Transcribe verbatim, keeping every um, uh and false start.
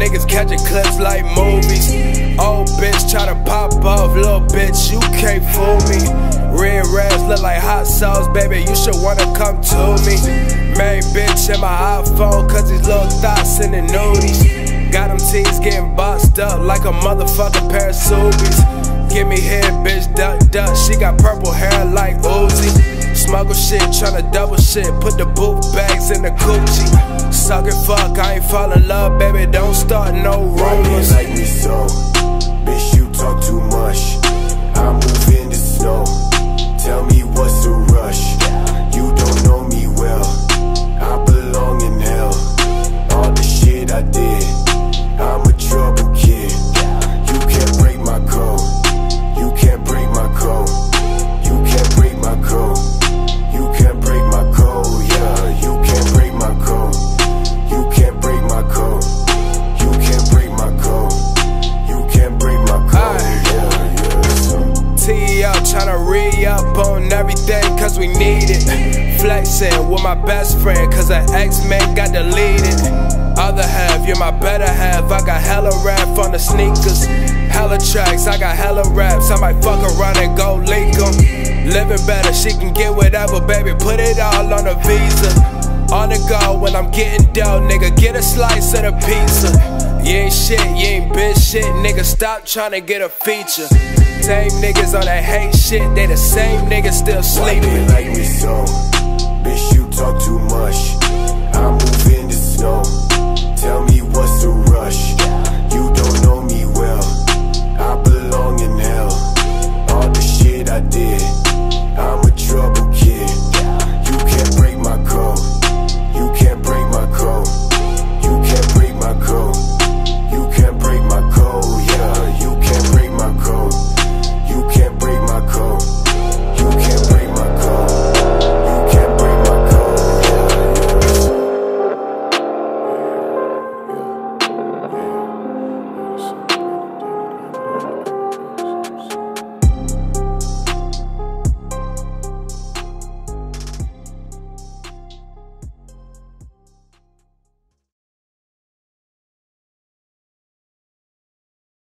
Niggas catching clips like movies. Old bitch try to pop off, little bitch, you can't fool me. Red raps look like hot sauce, baby, you should wanna come to me. Main bitch in my iPhone, cause these little thoughts in the nudies. Got them teens getting boxed up like a motherfucking pair of Subies. Give me head, bitch, duck, duck, she got purple hair like Uzi. Smuggle shit, tryna double shit, put the boot bags in the coochie. Suck and fuck, I ain't fall in love, baby, don't start no rumors. Like me so, bitch, you talk too much. I move in the snow, tell me what's the rush. You don't know me well, I belong in hell. All the shit I did, I'm a trouble kid. You can't break my code, you can't break my code. You can't break my code. Up on everything cause we need it. Flexing with my best friend cause her ex-man got deleted. Other half, you're my better half. I got hella rap on the sneakers. Hella tracks, I got hella raps. I might fuck around and go leak em. Living better, she can get whatever, baby. Put it all on a visa. On the go when I'm getting dough, nigga. Get a slice of the pizza. You ain't shit, you ain't bitch shit, nigga. Stop trying to get a feature. Same niggas on that hate shit, they the same niggas still sleeping. Like me so, bitch, you talk too much.